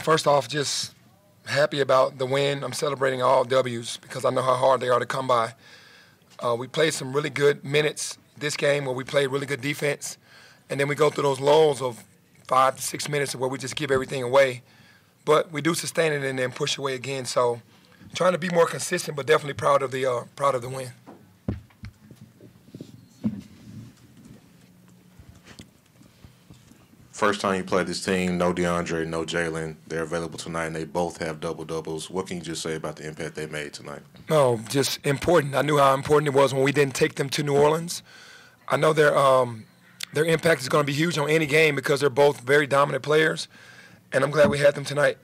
First off, just happy about the win. I'm celebrating all W's because I know how hard they are to come by. We played some really good minutes this game where we played really good defense, and then we go through those lulls of 5 to 6 minutes where we just give everything away. But we do sustain it and then push away again. So trying to be more consistent, but definitely proud of the win. First time you play this team, no DeAndre, no Jalen. They're available tonight, and they both have double-doubles. What can you just say about the impact they made tonight? No, just important. I knew how important it was when we didn't take them to New Orleans. I know their impact is going to be huge on any game because they're both very dominant players, and I'm glad we had them tonight.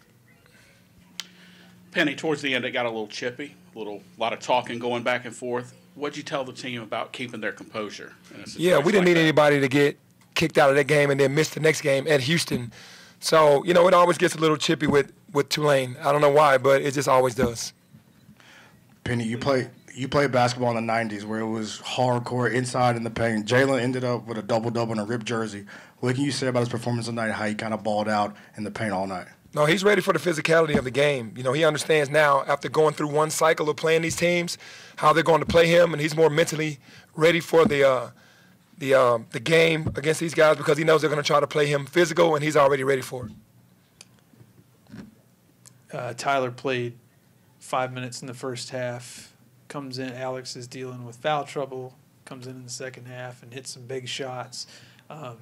Penny, towards the end, it got a little chippy, a lot of talking going back and forth. What did you tell the team about keeping their composure? Yeah, we didn't need anybody to get kicked out of that game and then missed the next game at Houston. So, you know, it always gets a little chippy with Tulane. I don't know why, but it just always does. Penny, you played basketball in the 90s where it was hardcore inside in the paint. Jalen ended up with a double-double and a ripped jersey. What can you say about his performance tonight, how he kind of balled out in the paint all night? No, he's ready for the physicality of the game. You know, he understands now after going through one cycle of playing these teams how they're going to play him, and he's more mentally ready for the game against these guys because he knows they're going to try to play him physical, and he's already ready for it. Tyler played 5 minutes in the first half. Comes in, Alex is dealing with foul trouble, comes in the second half and hits some big shots. What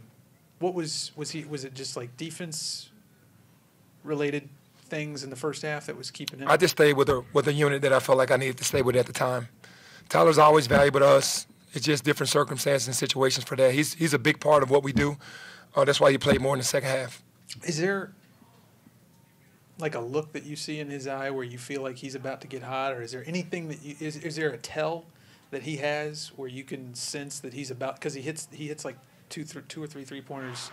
was it just like defense-related things in the first half that was keeping him? I just stayed with a unit that I felt like I needed to stay with at the time. Tyler's always valuable to us. It's just different circumstances and situations for that. He's a big part of what we do. That's why he played more in the second half. Is there like a look that you see in his eye where you feel like he's about to get hot, or is there anything that you, is there a tell that he has where you can sense that he's about, because he hits like two or three three-pointers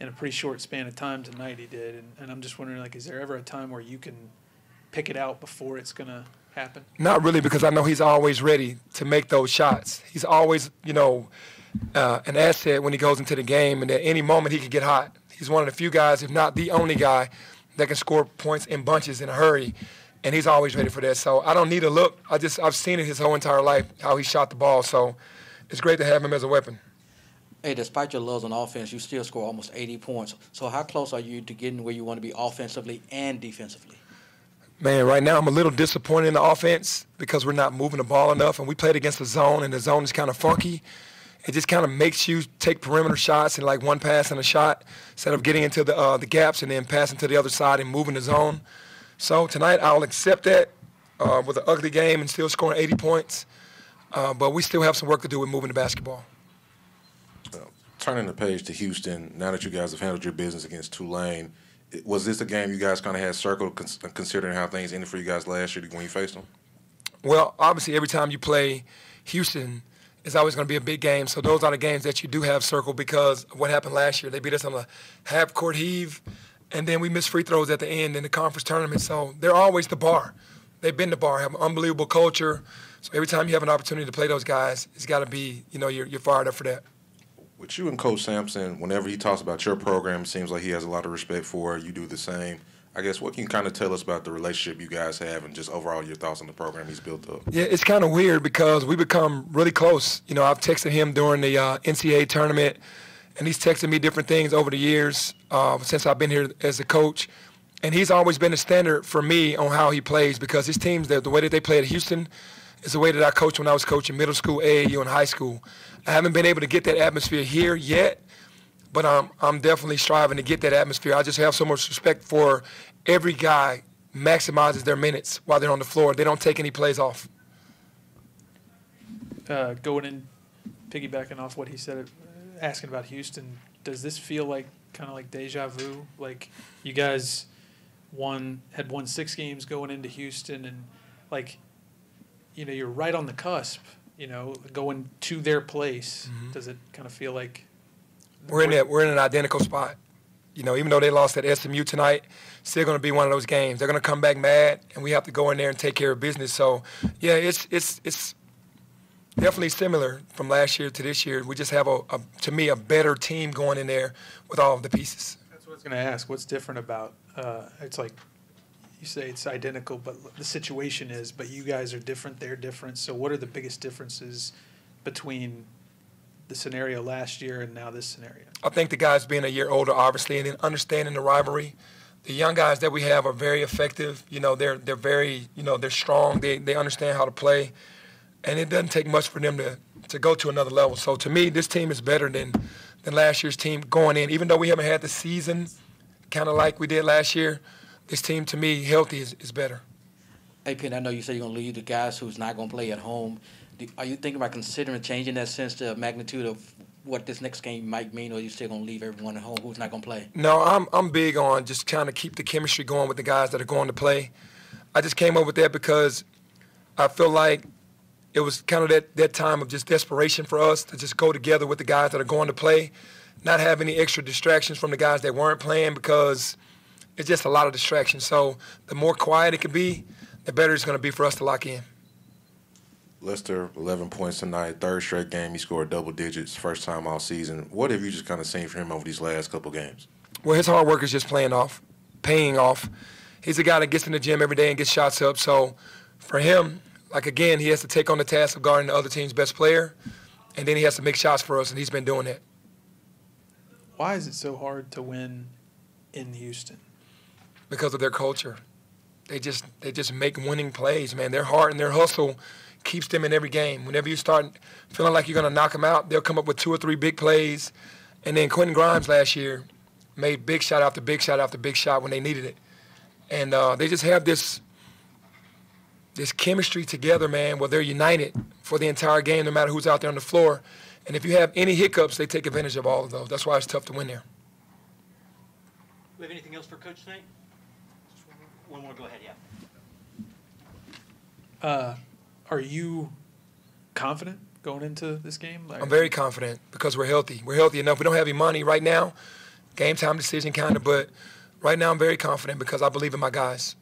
in a pretty short span of time tonight he did, and I'm just wondering, like, is there ever a time where you can pick it out before it's going to happen? Not really, because I know he's always ready to make those shots. He's always, you know, an asset when he goes into the game, and at any moment he can get hot. He's one of the few guys, if not the only guy, that can score points in bunches in a hurry, and he's always ready for that. So I don't need a look. I've seen it his whole entire life, how he shot the ball. So it's great to have him as a weapon. Hey, despite your lulls on offense, you still score almost 80 points. So how close are you to getting where you want to be offensively and defensively? Man, right now I'm a little disappointed in the offense because we're not moving the ball enough, and we played against the zone, and the zone is kind of funky. It just kind of makes you take perimeter shots and like one pass and a shot instead of getting into the gaps and then passing to the other side and moving the zone. So tonight I'll accept that with an ugly game and still scoring 80 points, but we still have some work to do with moving the basketball. Turning the page to Houston, now that you guys have handled your business against Tulane, was this a game you guys kind of had circled considering how things ended for you guys last year when you faced them? Well, obviously every time you play Houston, it's always going to be a big game. So those are the games that you do have circled because of what happened last year. They beat us on a half-court heave, and then we missed free throws at the end in the conference tournament. So they're always the bar. They've been the bar, have an unbelievable culture. So every time you have an opportunity to play those guys, it's got to be, you know, you're fired up for that. With you and Coach Sampson, whenever he talks about your program, it seems like he has a lot of respect for it. You do the same. I guess what can you kind of tell us about the relationship you guys have and just overall your thoughts on the program he's built up? Yeah, it's kind of weird because we become really close. You know, I've texted him during the NCAA tournament, and he's texted me different things over the years since I've been here as a coach. And he's always been a standard for me on how he plays because his teams, the way that they play at Houston is the way that I coached when I was coaching middle school, AAU, and high school. I haven't been able to get that atmosphere here yet, but I'm definitely striving to get that atmosphere. I just have so much respect for every guy maximizes their minutes while they're on the floor. They don't take any plays off. Going in, piggybacking off what he said, asking about Houston, does this feel like kind of like deja vu? Like you guys had won 6 games going into Houston, and like, you know, you're right on the cusp. You know, going to their place, does it kind of feel like we're in an identical spot? You know, even though they lost at SMU tonight, still going to be one of those games. They're going to come back mad, and we have to go in there and take care of business. So, yeah, it's definitely similar from last year to this year. We just have to me a better team going in there with all of the pieces. That's what I was going to ask. What's different about it's like you say it's identical, but the situation is, but you guys are different, they're different. So what are the biggest differences between the scenario last year and now this scenario? I think the guys being a year older, obviously, and then understanding the rivalry. The young guys that we have are very effective. You know, they're very, you know, they're strong. They understand how to play. And it doesn't take much for them to go to another level. So to me, this team is better than last year's team going in. Even though we haven't had the season kind of like we did last year, this team, to me, healthy is better. Hey, Penny, I know you said you're going to leave the guys who's not going to play at home. Are you thinking about considering changing that sense to a magnitude of what this next game might mean, or are you still going to leave everyone at home who's not going to play? No, I'm big on just trying to keep the chemistry going with the guys that are going to play. I just came up with that because I feel like it was kind of that time of just desperation for us to just go together with the guys that are going to play, not have any extra distractions from the guys that weren't playing, because it's just a lot of distractions. So the more quiet it can be, the better it's going to be for us to lock in. Lester, 11 points tonight, third straight game. He scored double digits, first time all season. What have you just kind of seen from him over these last couple games? Well, his hard work is just paying off. He's a guy that gets in the gym every day and gets shots up. So for him, like, again, he has to take on the task of guarding the other team's best player, and then he has to make shots for us, and he's been doing that. Why is it so hard to win in Houston? Because of their culture. They just make winning plays, man. Their heart and their hustle keeps them in every game. Whenever you start feeling like you're going to knock them out, they'll come up with 2 or 3 big plays. And then Quentin Grimes last year made big shot after big shot after big shot when they needed it. And they just have this chemistry together, man, where they're united for the entire game, no matter who's out there on the floor. And if you have any hiccups, they take advantage of all of those. That's why it's tough to win there. Do we have anything else for Coach Sane? One more, go ahead, yeah. Are you confident going into this game? Like, I'm very confident because we're healthy. We're healthy enough. We don't have Imani right now. Game time decision kind of, but right now I'm very confident because I believe in my guys.